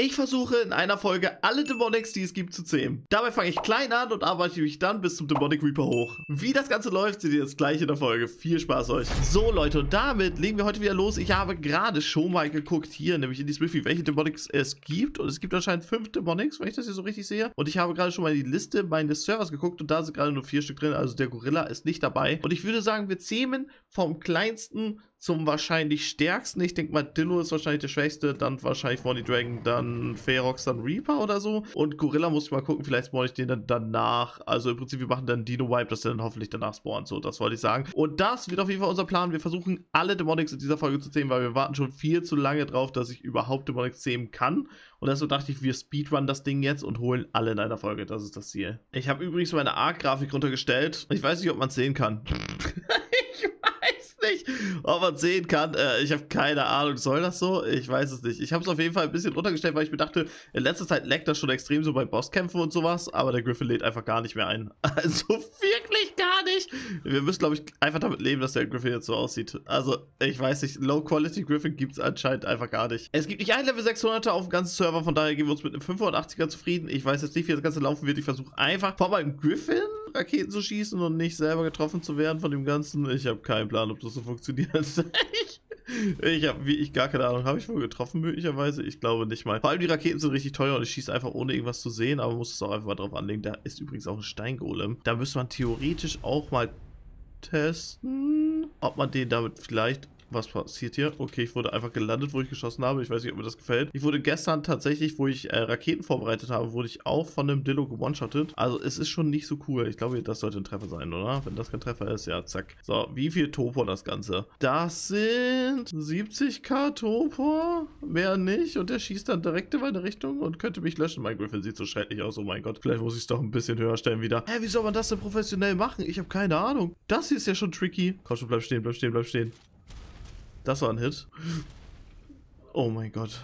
Ich versuche in einer Folge alle Demonics, die es gibt, zu zähmen. Dabei fange ich klein an und arbeite mich dann bis zum Demonic Reaper hoch. Wie das Ganze läuft, seht ihr jetzt gleich in der Folge. Viel Spaß euch. So Leute, und damit legen wir heute wieder los. Ich habe gerade schon mal geguckt hier, nämlich in die Smithy, welche Demonics es gibt. Und es gibt anscheinend 5 Demonics, wenn ich das hier so richtig sehe. Und ich habe gerade schon mal in die Liste meines Servers geguckt und da sind gerade nur 4 Stück drin. Also der Gorilla ist nicht dabei. Und ich würde sagen, wir zähmen vom kleinsten zum wahrscheinlich stärksten. Ich denke mal, Dillo ist wahrscheinlich der schwächste, dann wahrscheinlich Thorny Dragon, dann Ferox, dann Reaper oder so. Und Gorilla muss ich mal gucken, vielleicht spawne ich den dann danach. Also im Prinzip, wir machen dann Dino-Wipe, dass der dann hoffentlich danach spawnt. So, das wollte ich sagen. Und das wird auf jeden Fall unser Plan. Wir versuchen, alle Demonics in dieser Folge zu zähmen, weil wir warten schon viel zu lange drauf, dass ich überhaupt Demonics zähmen kann. Und deshalb dachte ich, wir speedrun das Ding jetzt und holen alle in einer Folge. Das ist das Ziel. Ich habe übrigens meine Arc-Grafik runtergestellt. Ich weiß nicht, ob man es sehen kann. Nicht, ob man sehen kann. Ich habe keine Ahnung, soll das so? Ich weiß es nicht. Ich habe es auf jeden Fall ein bisschen runtergestellt, weil ich mir dachte, in letzter Zeit laggt das schon extrem so bei Bosskämpfen und sowas, aber der Griffin lädt einfach gar nicht mehr ein. Also wirklich gar nicht. Wir müssen, glaube ich, einfach damit leben, dass der Griffin jetzt so aussieht. Also, ich weiß nicht, Low-Quality Griffin gibt es anscheinend einfach gar nicht. Es gibt nicht ein Level 600er auf dem ganzen Server, von daher geben wir uns mit einem 580er zufrieden. Ich weiß jetzt nicht, wie das Ganze laufen wird. Ich versuche einfach vor meinem Griffin Raketen zu schießen und nicht selber getroffen zu werden von dem Ganzen. Ich habe keinen Plan, ob das so funktioniert. Ich habe gar keine Ahnung. Habe ich wohl getroffen möglicherweise? Ich glaube nicht mal. Vor allem die Raketen sind richtig teuer und ich schieße einfach ohne irgendwas zu sehen, aber muss es auch einfach mal drauf anlegen. Da ist übrigens auch ein Steingolem. Da müsste man theoretisch auch mal testen, ob man den damit vielleicht... Was passiert hier? Okay, ich wurde einfach gelandet, wo ich geschossen habe. Ich weiß nicht, ob mir das gefällt. Ich wurde gestern tatsächlich, wo ich Raketen vorbereitet habe, wurde ich auch von einem Dillo gewonshottet. Also es ist schon nicht so cool. Ich glaube, das sollte ein Treffer sein, oder? Wenn das kein Treffer ist, ja, zack. So, wie viel Topor das Ganze? Das sind 70k Topor, mehr nicht. Und der schießt dann direkt in meine Richtung und könnte mich löschen. Mein Griffin sieht so schrecklich aus. Oh mein Gott, vielleicht muss ich es doch ein bisschen höher stellen wieder. Hä, wie soll man das denn professionell machen? Ich habe keine Ahnung. Das hier ist ja schon tricky. Komm schon, bleib stehen, bleib stehen, bleib stehen. Das war ein Hit. Oh mein Gott.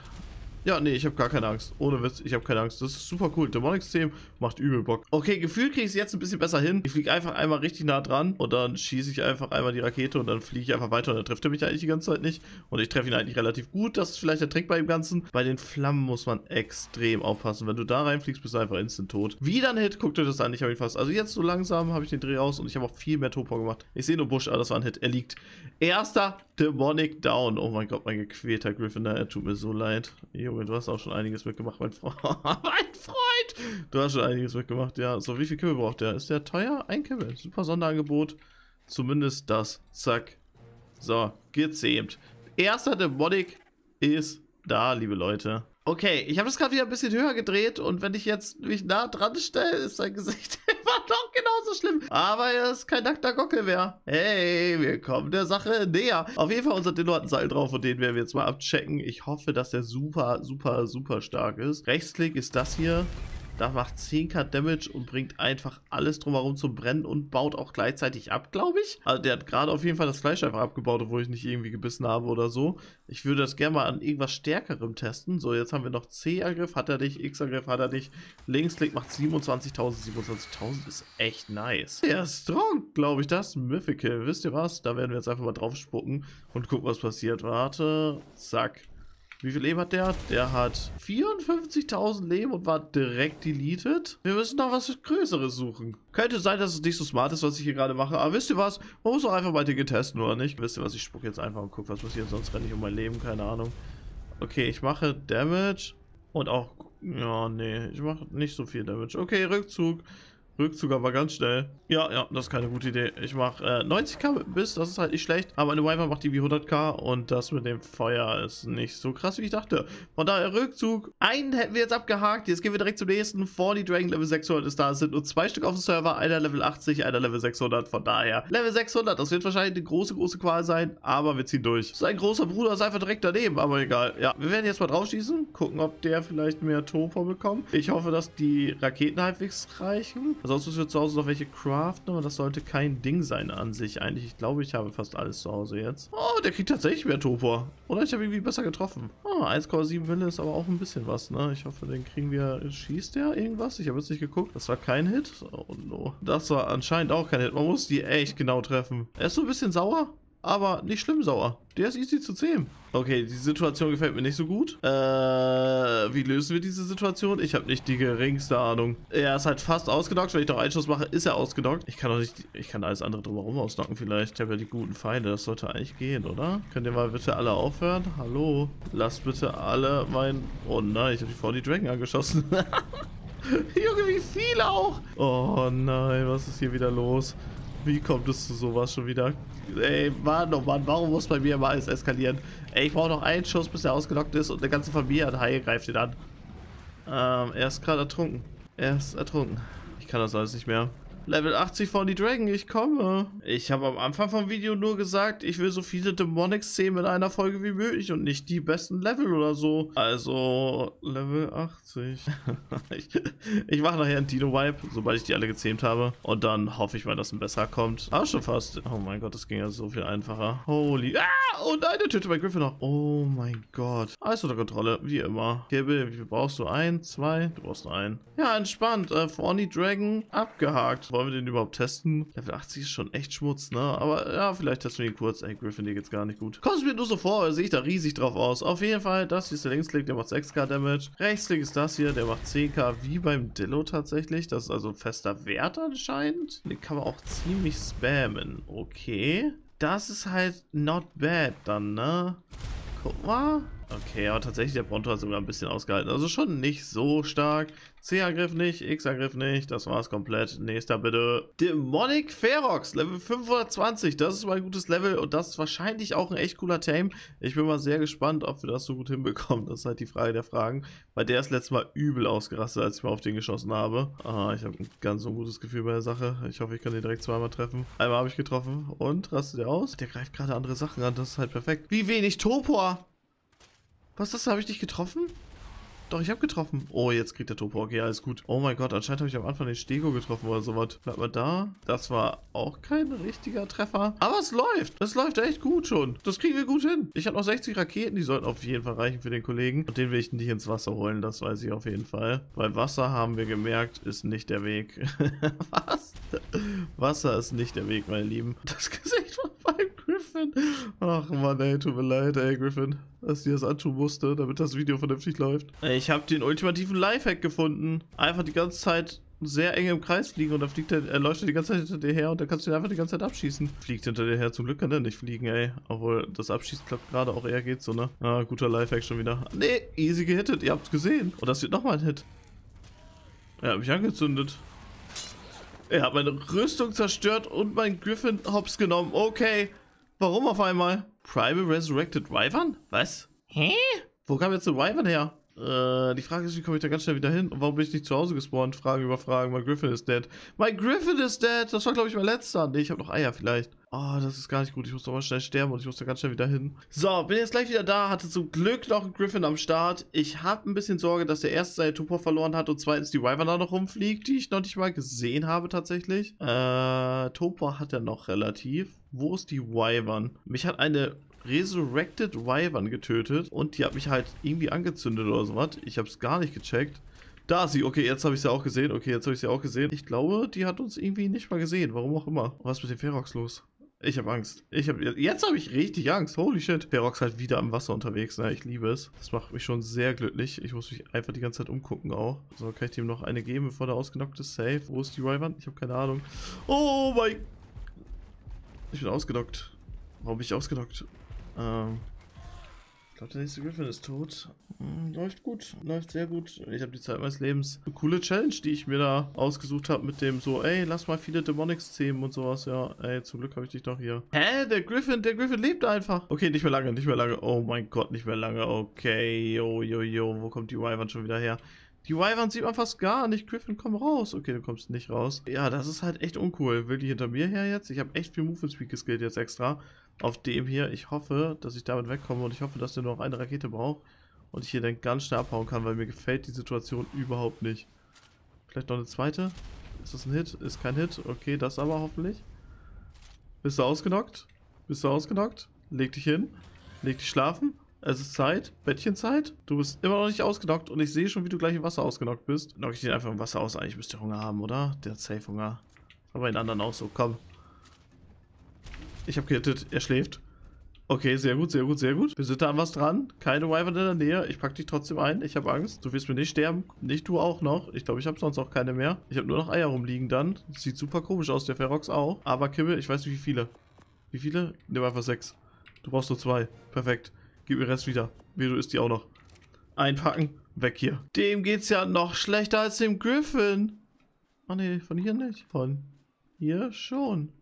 Ja, nee, ich habe gar keine Angst. Ohne Witz, ich habe keine Angst. Das ist super cool. Demonic-System macht übel Bock. Okay, gefühlt kriege ich es jetzt ein bisschen besser hin. Ich fliege einfach einmal richtig nah dran und dann schieße ich einfach einmal die Rakete und dann fliege ich einfach weiter und dann trifft er mich eigentlich die ganze Zeit nicht. Und ich treffe ihn eigentlich relativ gut. Das ist vielleicht der Trick bei dem Ganzen. Bei den Flammen muss man extrem aufpassen. Wenn du da reinfliegst, bist du einfach instant tot. Wieder ein Hit, guckt euch das an. Ich habe ihn fast. Also jetzt so langsam habe ich den Dreh raus und ich habe auch viel mehr Topor gemacht. Ich sehe nur Busch, aber das war ein Hit. Er liegt. Erster Demonic down. Oh mein Gott, mein gequälter Griffin. Er tut mir so leid. Junge, du hast auch schon einiges mitgemacht, mein Freund. Mein Freund! Du hast schon einiges mitgemacht, ja. So, wie viel Kimmel braucht der? Ist der teuer? Ein Kimmel. Super Sonderangebot. Zumindest das. Zack. So, gezähmt. Erster Demonic ist da, liebe Leute. Okay, ich habe das gerade wieder ein bisschen höher gedreht und wenn ich jetzt mich nah dran stelle, ist sein Gesicht immer noch genauso schlimm. Aber er ist kein nackter Gockel mehr. Hey, wir kommen der Sache näher. Auf jeden Fall, unser Dillo hat ein Seil drauf und den werden wir jetzt mal abchecken. Ich hoffe, dass der super, super, super stark ist. Rechtsklick ist das hier. Da macht 10k Damage und bringt einfach alles drumherum zum Brennen und baut auch gleichzeitig ab, glaube ich. Also der hat gerade auf jeden Fall das Fleisch einfach abgebaut, obwohl ich nicht irgendwie gebissen habe oder so. Ich würde das gerne mal an irgendwas Stärkerem testen. So, jetzt haben wir noch C-Angriff, hat er nicht, X-Angriff hat er nicht. Linksklick macht 27.000 ist echt nice. Der ist strong, glaube ich, das ist Mythical. Wisst ihr was? Da werden wir jetzt einfach mal drauf spucken und gucken, was passiert. Warte, zack. Wie viel Leben hat der? Der hat 54.000 Leben und war direkt deleted. Wir müssen noch was Größeres suchen. Könnte sein, dass es nicht so smart ist, was ich hier gerade mache. Aber wisst ihr was? Man muss doch einfach mal Dinge testen, oder nicht? Wisst ihr was? Ich spucke jetzt einfach und gucke, was passiert. Sonst renne ich um mein Leben. Keine Ahnung. Okay, ich mache Damage. Und auch... Ja, nee. Ich mache nicht so viel Damage. Okay, Rückzug. Rückzug aber ganz schnell. Ja, ja, das ist keine gute Idee. Ich mache 90k mit Biss, das ist halt nicht schlecht. Aber eine Wyvern macht die wie 100k und das mit dem Feuer ist nicht so krass, wie ich dachte. Von daher Rückzug. Einen hätten wir jetzt abgehakt. Jetzt gehen wir direkt zum nächsten. Thorny Dragon Level 600 ist da. Es sind nur 2 Stück auf dem Server. Einer Level 80, einer Level 600. Von daher Level 600. Das wird wahrscheinlich eine große, große Qual sein. Aber wir ziehen durch. Sein großer Bruder ist einfach direkt daneben. Aber egal. Ja, wir werden jetzt mal drauf schießen. Gucken, ob der vielleicht mehr Topor bekommt. Ich hoffe, dass die Raketen halbwegs reichen. Sonst müssen wir zu Hause noch welche craften, aber das sollte kein Ding sein an sich eigentlich. Ich glaube, ich habe fast alles zu Hause jetzt. Oh, der kriegt tatsächlich mehr Topor. Oder ich habe irgendwie besser getroffen. Oh, 1,7 Wille ist aber auch ein bisschen was, ne? Ich hoffe, den kriegen wir... Schießt der irgendwas? Ich habe jetzt nicht geguckt. Das war kein Hit. Oh, no. Das war anscheinend auch kein Hit. Man muss die echt genau treffen. Er ist so ein bisschen sauer. aber nicht schlimm sauer. Der ist easy zu zähmen. Okay, die Situation gefällt mir nicht so gut. Wie lösen wir diese Situation? Ich habe nicht die geringste Ahnung. Er ist halt fast ausgenockt. Wenn ich noch einen Schuss mache, ist er ausgenockt. Ich kann doch nicht... Ich kann alles andere drumherum ausnocken vielleicht. Ich habe ja die guten Pfeile. Das sollte eigentlich gehen, oder? Könnt ihr mal bitte alle aufhören? Hallo? Lasst bitte alle meinen... Oh nein, ich habe die Thorny Dragon angeschossen. Junge, wie viele auch! Oh nein, was ist hier wieder los? Wie kommt es zu sowas schon wieder? Ey, Mann, oh Mann, warum muss bei mir mal alles eskalieren? Ey, ich brauche noch einen Schuss, bis er ausgenockt ist und eine ganze Familie an Haie greift ihn an. Er ist gerade ertrunken. Er ist ertrunken. Ich kann das alles nicht mehr. Level 80 von die Dragon, ich komme. Ich habe am Anfang vom Video nur gesagt, ich will so viele Demonic-Szenen in einer Folge wie möglich und nicht die besten Level oder so. Also, Level 80. Ich mache nachher einen Dino-Wipe, sobald ich die alle gezähmt habe. Und dann hoffe ich mal, dass ein besser kommt. Ah, schon fast. Oh mein Gott, das ging ja so viel einfacher. Holy... Ah! Oh nein, der tötet bei Griffin noch. Oh mein Gott. Alles unter Kontrolle, wie immer. Okay, Bill, wie viel brauchst du? Ein, zwei? Du brauchst einen. Ja, entspannt. Thorny Dragon abgehakt. Wollen wir den überhaupt testen? Level 80 ist schon echt Schmutz, ne? Aber ja, vielleicht testen wir ihn kurz. Ey, Griffin, dir geht's gar nicht gut. Kommt es mir nur so vor, sehe ich da riesig drauf aus. Auf jeden Fall, das hier ist der Linksklick, der macht 6k Damage. Rechtsklick ist das hier, der macht 10k, wie beim Dillo tatsächlich. Das ist also ein fester Wert anscheinend. Den kann man auch ziemlich spammen. Okay. Das ist halt not bad dann, ne? Guck mal. Okay, aber tatsächlich, der Bronto hat sogar ein bisschen ausgehalten. Also schon nicht so stark. C-Angriff nicht, X-Angriff nicht. Das war's komplett. Nächster bitte. Demonic Ferox, Level 520. Das ist mal ein gutes Level und das ist wahrscheinlich auch ein echt cooler Tame. Ich bin mal sehr gespannt, ob wir das so gut hinbekommen. Das ist halt die Frage der Fragen. Weil der ist letztes Mal übel ausgerastet, als ich mal auf den geschossen habe. Ah, ich habe ein ganz so gutes Gefühl bei der Sache. Ich hoffe, ich kann den direkt zweimal treffen. Einmal habe ich getroffen und rastet der aus. Der greift gerade andere Sachen an. Das ist halt perfekt. Wie wenig Topor. Was ist das? Habe ich nicht getroffen? Doch, ich habe getroffen. Oh, jetzt kriegt der Topo. Okay, alles gut. Oh mein Gott, anscheinend habe ich am Anfang den Stego getroffen oder sowas. Bleibt mal da. Das war auch kein richtiger Treffer. Aber es läuft. Es läuft echt gut schon. Das kriegen wir gut hin. Ich habe noch 60 Raketen. Die sollten auf jeden Fall reichen für den Kollegen. Und den will ich nicht ins Wasser holen. Das weiß ich auf jeden Fall. Weil Wasser, haben wir gemerkt, ist nicht der Weg. Was? Wasser ist nicht der Weg, meine Lieben. Das Gesicht von Griffin. Ach man, ey, tut mir leid, ey, Griffin, dass ich das antun musste, damit das Video vernünftig läuft. Ich habe den ultimativen Lifehack gefunden. Einfach die ganze Zeit sehr eng im Kreis fliegen und dann fliegt er, läuft er die ganze Zeit hinter dir her und dann kannst du ihn einfach die ganze Zeit abschießen. Fliegt hinter dir her, zum Glück kann er nicht fliegen, ey. Obwohl, das Abschießen klappt gerade auch eher geht so, ne? Ah, guter Lifehack schon wieder. Nee, easy gehittet, ihr habt's gesehen. Und das wird nochmal ein Hit. Er hat mich angezündet. Er hat meine Rüstung zerstört und meinen Griffin hops genommen. Okay. Warum auf einmal? Primal Resurrected Wyvern? Was? Hä? Wo kam jetzt der Wyvern her? Die Frage ist, wie komme ich da ganz schnell wieder hin? Und warum bin ich nicht zu Hause gespawnt? Fragen über Fragen. Mein Griffin ist dead. Mein Griffin ist dead! Das war, glaube ich, mein letzter. Nee, ich habe noch Eier vielleicht. Oh, das ist gar nicht gut. Ich muss doch mal schnell sterben und ich muss da ganz schnell wieder hin. So, bin jetzt gleich wieder da. Hatte zum Glück noch einen Griffin am Start. Ich habe ein bisschen Sorge, dass der erste seine Topor verloren hat und zweitens die Wyvern da noch rumfliegt, die ich noch nicht mal gesehen habe tatsächlich. Topor hat er noch relativ. Wo ist die Wyvern? Mich hat eine Resurrected Wyvern getötet und die hat mich halt irgendwie angezündet oder sowas. Ich habe es gar nicht gecheckt. Da ist sie. Okay, jetzt habe ich sie auch gesehen. Okay, jetzt habe ich sie auch gesehen. Ich glaube, die hat uns irgendwie nicht mal gesehen. Warum auch immer. Was ist mit dem Ferox los? Ich habe Angst. Jetzt habe ich richtig Angst. Holy shit. Ferox halt wieder am Wasser unterwegs. Ne? Ich liebe es. Das macht mich schon sehr glücklich. Ich muss mich einfach die ganze Zeit umgucken auch. So, kann ich dem noch eine geben, bevor der ausgenockt ist? Safe. Wo ist die Wyvern? Ich habe keine Ahnung. Oh mein... Ich bin ausgenockt. Warum bin ich ausgenockt? Ich glaube, der nächste Griffin ist tot. Läuft gut, läuft sehr gut. Ich habe die Zeit meines Lebens. Eine coole Challenge, die ich mir da ausgesucht habe mit dem so, ey, lass mal viele Demonics zähmen und sowas. Ja, ey, zum Glück habe ich dich noch hier. Hä, der Griffin lebt einfach. Okay, nicht mehr lange. Oh mein Gott, nicht mehr lange. Okay, yo, wo kommt die Wyvern schon wieder her? Die Wyvern sieht man fast gar nicht. Griffin, komm raus. Okay, du kommst nicht raus. Ja, das ist halt echt uncool. Will die hinter mir her jetzt? Ich habe echt viel Movement Speed geskillt jetzt extra. Auf dem hier. Ich hoffe, dass ich damit wegkomme und ich hoffe, dass der nur noch eine Rakete braucht und ich hier dann ganz schnell abhauen kann, weil mir gefällt die Situation überhaupt nicht. Vielleicht noch eine zweite. Ist das ein Hit? Ist kein Hit. Okay, das aber hoffentlich. Bist du ausgenockt? Bist du ausgenockt? Leg dich hin. Leg dich schlafen. Es ist Zeit, Bettchenzeit. Du bist immer noch nicht ausgenockt und ich sehe schon, wie du gleich im Wasser ausgenockt bist. Knock ich den einfach im Wasser aus. Eigentlich müsste der Hunger haben, oder? Der hat safe Hunger. Aber den anderen auch so. Komm. Ich habe gehittet, er schläft. Okay, sehr gut, sehr gut, sehr gut. Wir sind da an was dran. Keine Wyvern in der Nähe. Ich packe dich trotzdem ein. Ich habe Angst. Du wirst mir nicht sterben. Nicht du auch noch. Ich glaube, ich habe sonst auch keine mehr. Ich habe nur noch Eier rumliegen dann. Sieht super komisch aus, der Ferox auch. Aber Kimmel, ich weiß nicht wie viele. Wie viele? Nimm einfach 6. Du brauchst nur 2. Perfekt. Gib mir den Rest wieder. Mir, du isst die auch noch. Einpacken. Weg hier. Dem geht's ja noch schlechter als dem Griffin. Oh ne, von hier nicht. Von hier schon.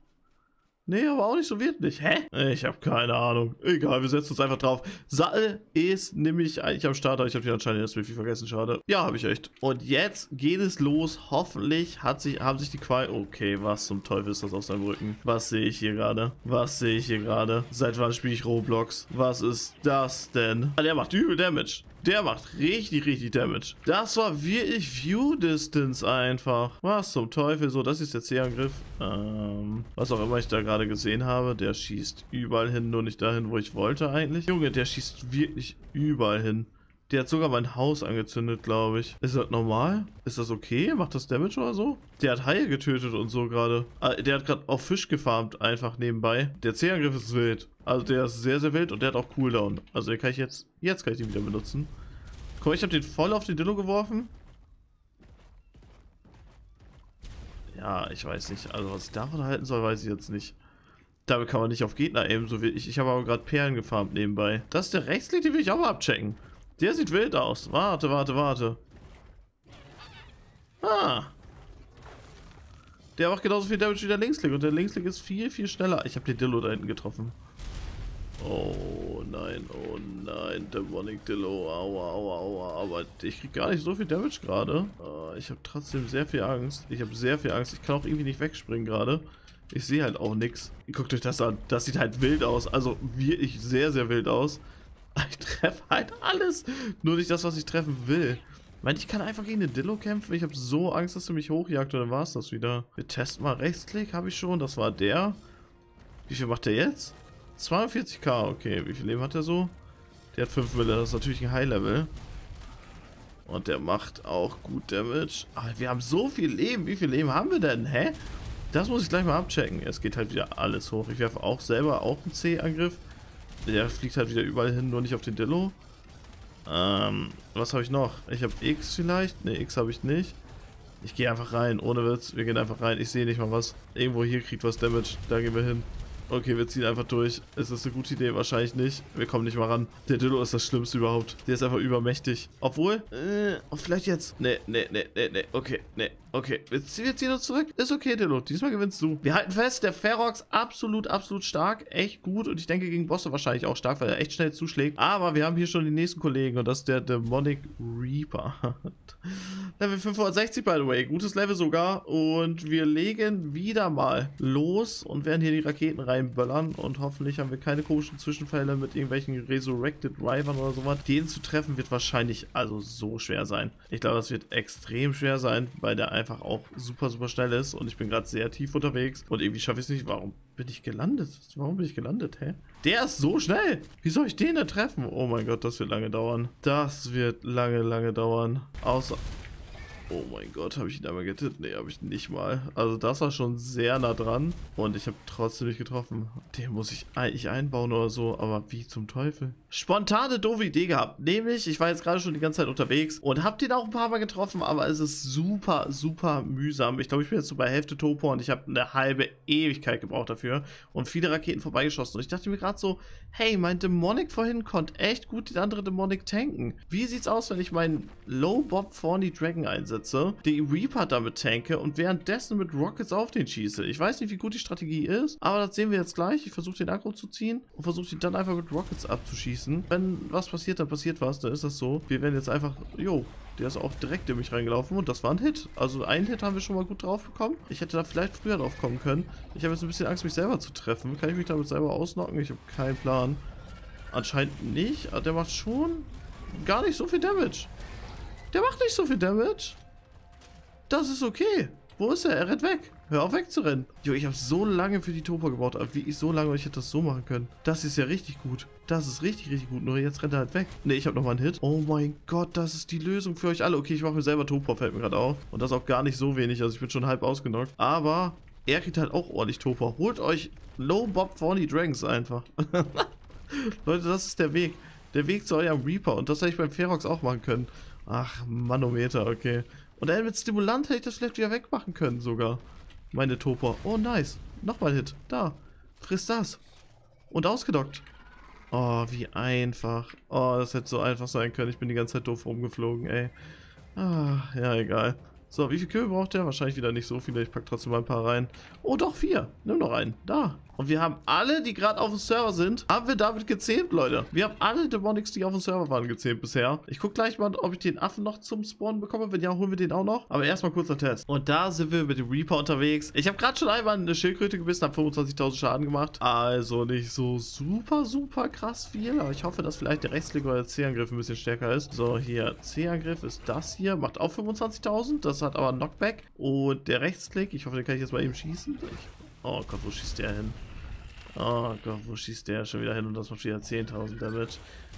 Nee, aber auch nicht so wirklich. Hä? Ich habe keine Ahnung. Egal, wir setzen uns einfach drauf. Sattel ist nämlich eigentlich am Start. Ich habe hier anscheinend das Wifi vergessen, schade. Ja, habe ich echt. Und jetzt geht es los. Hoffentlich haben sich die Qual... Okay, was zum Teufel ist das auf seinem Rücken? Was sehe ich hier gerade? Was sehe ich hier gerade? Seit wann spiele ich Roblox? Was ist das denn? Ah, der macht übel Damage. Der macht richtig, richtig Damage. Das war wirklich View Distance einfach. Was zum Teufel? So, das ist der C-Angriff. Was auch immer ich da gerade gesehen habe. Der schießt überall hin, nur nicht dahin, wo ich wollte eigentlich. Junge, der schießt wirklich überall hin. Der hat sogar mein Haus angezündet, glaube ich. Ist das normal? Ist das okay? Macht das Damage oder so? Der hat Haie getötet und so gerade. Der hat gerade auch Fisch gefarmt, einfach nebenbei. Der C-Angriff ist wild. Also der ist sehr, sehr wild und der hat auch Cooldown. Also den kann ich jetzt... Jetzt kann ich den wieder benutzen. Komm, ich habe den voll auf den Dillo geworfen. Ja, ich weiß nicht. Also was ich davon halten soll, weiß ich jetzt nicht. Damit kann man nicht auf Gegner aimen, so wie ich. Ich habe aber gerade Perlen gefarmt nebenbei. Das ist der Rechtslied, den will ich auch mal abchecken. Der sieht wild aus. Warte, warte, warte. Ah. Der macht genauso viel Damage wie der Linksklick. Und der Linksklick ist viel, viel schneller. Ich habe den Dillo da hinten getroffen. Oh nein, Demonic Dillo. Aua, aua, aua. Aber ich krieg gar nicht so viel Damage gerade. Ich habe trotzdem sehr viel Angst. Ich habe sehr viel Angst. Ich kann auch irgendwie nicht wegspringen gerade. Ich sehe halt auch nichts. Guckt euch das an. Das sieht halt wild aus. Also wirklich sehr, sehr wild aus. Ich treffe halt alles. Nur nicht das, was ich treffen will. Ich meine, ich kann einfach gegen den Dillo kämpfen. Ich habe so Angst, dass er mich hochjagt. Und dann war es das wieder. Wir testen mal. Rechtsklick habe ich schon. Das war der. Wie viel macht der jetzt? 42k. Okay, wie viel Leben hat er so? Der hat 5 Mille. Das ist natürlich ein High-Level. Und der macht auch gut Damage. Aber wir haben so viel Leben. Wie viel Leben haben wir denn? Hä? Das muss ich gleich mal abchecken. Es geht halt wieder alles hoch. Ich werfe auch selber auch einen C-Angriff. Der fliegt halt wieder überall hin, nur nicht auf den Dillo. Was habe ich noch? Ich habe X vielleicht. Ne, X habe ich nicht. Ich gehe einfach rein, ohne Witz. Wir gehen einfach rein. Ich sehe nicht mal was. Irgendwo hier kriegt was Damage. Da gehen wir hin. Okay, wir ziehen einfach durch. Ist das eine gute Idee? Wahrscheinlich nicht. Wir kommen nicht mal ran. Der Dillo ist das Schlimmste überhaupt. Der ist einfach übermächtig. Obwohl, vielleicht jetzt. Nee. Okay. Wir ziehen uns zurück. Ist okay, Dillo. Diesmal gewinnst du. Wir halten fest, der Ferox absolut, absolut stark. Echt gut. Und ich denke gegen Bosse wahrscheinlich auch stark, weil er echt schnell zuschlägt. Aber wir haben hier schon den nächsten Kollegen. Und das ist der Demonic Reaper. Level 560, by the way. Gutes Level sogar. Und wir legen wieder mal los und werden hier die Raketen reinböllern. Und hoffentlich haben wir keine komischen Zwischenfälle mit irgendwelchen Resurrected Wyvern oder sowas. Den zu treffen wird wahrscheinlich also so schwer sein. Ich glaube, das wird extrem schwer sein, weil der einfach auch super, super schnell ist. Und ich bin gerade sehr tief unterwegs. Und irgendwie schaffe ich es nicht. Warum bin ich gelandet? Warum bin ich gelandet? Hä? Der ist so schnell. Wie soll ich den da treffen? Oh mein Gott, das wird lange dauern. Das wird lange, lange dauern. Außer... Oh mein Gott, habe ich ihn einmal getippt? Ne, habe ich nicht mal. Also das war schon sehr nah dran und ich habe trotzdem nicht getroffen. Den muss ich eigentlich einbauen oder so, aber wie zum Teufel. Spontane doofe Idee gehabt. Nämlich, ich war jetzt gerade schon die ganze Zeit unterwegs und habe den auch ein paar Mal getroffen, aber es ist super, super mühsam. Ich glaube, ich bin jetzt so bei Hälfte Topo und ich habe eine halbe Ewigkeit gebraucht dafür und viele Raketen vorbeigeschossen. Und ich dachte mir gerade so, hey, mein Demonic vorhin konnte echt gut den anderen Demonic tanken. Wie sieht's aus, wenn ich meinen Low-Bob Thorny Dragon einsetze? Den Reaper damit tanke und währenddessen mit Rockets auf den schieße. Ich weiß nicht, wie gut die Strategie ist, aber das sehen wir jetzt gleich. Ich versuche den Aggro zu ziehen und versuche ihn dann einfach mit Rockets abzuschießen. Wenn was passiert, dann passiert was, dann ist das so. Wir werden jetzt einfach, jo, der ist auch direkt in mich reingelaufen und das war ein Hit. Also einen Hit haben wir schon mal gut drauf bekommen. Ich hätte da vielleicht früher drauf kommen können. Ich habe jetzt ein bisschen Angst, mich selber zu treffen. Kann ich mich damit selber ausnocken? Ich habe keinen Plan. Anscheinend nicht. Der macht schon gar nicht so viel Damage. Der macht nicht so viel Damage. Das ist okay. Wo ist er? Er rennt weg. Hör auf wegzurennen. Jo, ich habe so lange für die Topa gebaut. Wie ich so lange, ich hätte das so machen können. Das ist ja richtig gut. Das ist richtig, richtig gut. Nur jetzt rennt er halt weg. Ne, ich habe nochmal einen Hit. Oh mein Gott, das ist die Lösung für euch alle. Okay, ich mache mir selber Topa, fällt mir gerade auf. Und das auch gar nicht so wenig. Also ich bin schon halb ausgenockt. Aber Er kriegt halt auch ordentlich Topa. Holt euch Low Bob Thorny Dragons einfach. Leute, das ist der Weg. Der Weg zu eurem Reaper. Und das hätte ich beim Ferox auch machen können. Ach, Manometer, okay. Und dann mit Stimulant hätte ich das vielleicht wieder wegmachen können sogar. Meine Topa. Oh, nice. Nochmal Hit. Da. Friss das. Und ausgedockt. Oh, wie einfach. Oh, das hätte so einfach sein können. Ich bin die ganze Zeit doof rumgeflogen, ey. Ah, ja, egal. So, wie viel Kühe braucht der? Wahrscheinlich wieder nicht so viele. Ich packe trotzdem mal ein paar rein. Oh, doch, 4. Nimm noch einen. Da. Und wir haben alle, die gerade auf dem Server sind, haben wir damit gezähmt, Leute. Wir haben alle Demonics, die auf dem Server waren, gezähmt bisher. Ich gucke gleich mal, ob ich den Affen noch zum Spawn bekomme. Wenn ja, holen wir den auch noch. Aber erstmal kurzer Test. Und da sind wir mit dem Reaper unterwegs. Ich habe gerade schon einmal eine Schildkröte gebissen, habe 25.000 Schaden gemacht. Also nicht so super, super krass viel. Aber ich hoffe, dass vielleicht der Rechtsling oder der C-Angriff ein bisschen stärker ist. So, hier. C-Angriff ist das hier. Macht auch 25.000. Das hat aber einen Knockback. Und der Rechtsklick. Ich hoffe, den kann ich jetzt mal eben schießen. Oh Gott, wo schießt der hin? Oh Gott, wo schießt der schon wieder hin? Und das macht wieder 10.000 Damage.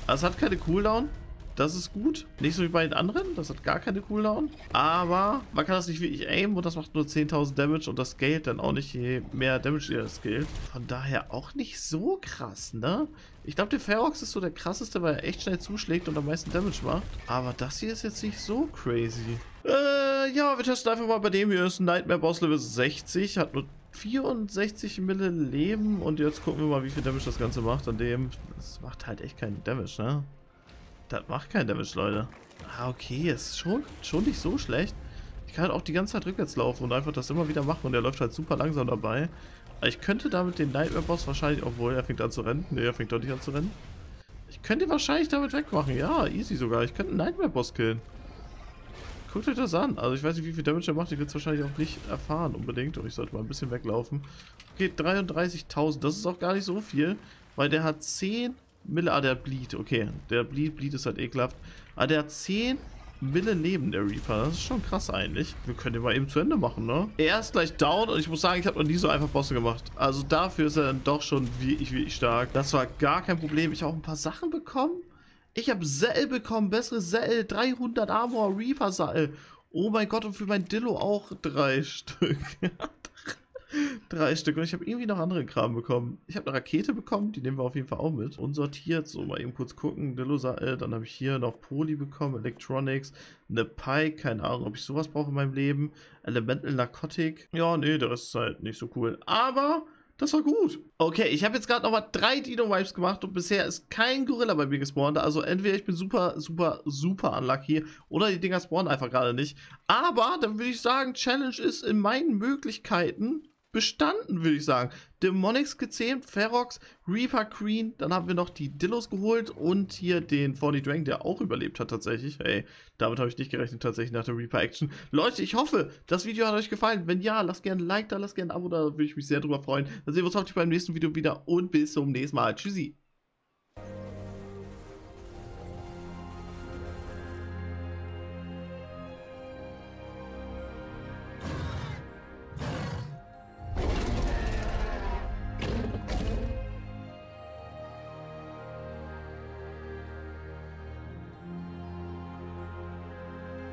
Aber es hat keine Cooldown. Das ist gut. Nicht so wie bei den anderen. Das hat gar keine Cooldown. Aber man kann das nicht wirklich aimen. Und das macht nur 10.000 Damage. Und das scaled dann auch nicht. Je mehr Damage ihr das scaled. Von daher auch nicht so krass, ne? Ich glaube, der Ferox ist so der krasseste, weil er echt schnell zuschlägt und am meisten Damage macht. Aber das hier ist jetzt nicht so crazy. Ja, wir testen einfach mal bei dem hier. Ist ein Nightmare Boss Level 60. Hat nur 64 Mille Leben. Und jetzt gucken wir mal, wie viel Damage das Ganze macht an dem. Das macht halt echt keinen Damage, ne? Das macht keinen Damage, Leute. Ah, okay, ist schon nicht so schlecht. Ich kann halt auch die ganze Zeit rückwärts laufen und einfach das immer wieder machen. Und er läuft halt super langsam dabei. Aber ich könnte damit den Nightmare-Boss wahrscheinlich, obwohl er fängt an zu rennen. Ne, er fängt doch nicht an zu rennen. Ich könnte ihn wahrscheinlich damit wegmachen. Ja, easy sogar. Ich könnte einen Nightmare-Boss killen. Guckt euch das an. Also ich weiß nicht, wie viel Damage er macht. Ich will es wahrscheinlich auch nicht erfahren unbedingt. Und ich sollte mal ein bisschen weglaufen. Okay, 33.000. Das ist auch gar nicht so viel. Weil der hat 10... Mille, ah, der Bleed, okay. Der Bleed ist halt ekelhaft. Ah, der hat 10 Mille neben der Reaper. Das ist schon krass eigentlich. Wir können den mal eben zu Ende machen, ne? Er ist gleich down und ich muss sagen, ich habe noch nie so einfach Bosse gemacht. Also dafür ist er dann doch schon wirklich stark. Das war gar kein Problem. Ich habe auch ein paar Sachen bekommen. Ich habe Säll bekommen, bessere Säll, 300 Armor, Reaper Säll. Oh mein Gott, und für mein Dillo auch 3 Stück. 3 Stück. Und ich habe irgendwie noch andere Kram bekommen. Ich habe eine Rakete bekommen, die nehmen wir auf jeden Fall auch mit. Und sortiert, so mal eben kurz gucken. Dillo-Saal, dann habe ich hier noch Poly bekommen, Electronics, eine Pike, keine Ahnung, ob ich sowas brauche in meinem Leben. Elemental Narcotic. Ja, nee, das ist halt nicht so cool. Aber das war gut. Okay, ich habe jetzt gerade nochmal 3 Dino-Wipes gemacht und bisher ist kein Gorilla bei mir gespawnt. Also entweder ich bin super unlucky oder die Dinger spawnen einfach gerade nicht. Aber dann würde ich sagen, Challenge ist in meinen Möglichkeiten bestanden, würde ich sagen. Demonics gezähmt, Ferox, Reaper Queen, dann haben wir noch die Dillos geholt und hier den Thorny Dragon, der auch überlebt hat tatsächlich. Hey, damit habe ich nicht gerechnet tatsächlich nach der Reaper Action. Leute, ich hoffe, das Video hat euch gefallen. Wenn ja, lasst gerne ein Like da, lasst gerne ein Abo da, würde ich mich sehr drüber freuen. Dann sehen wir uns hoffentlich beim nächsten Video wieder und bis zum nächsten Mal. Tschüssi.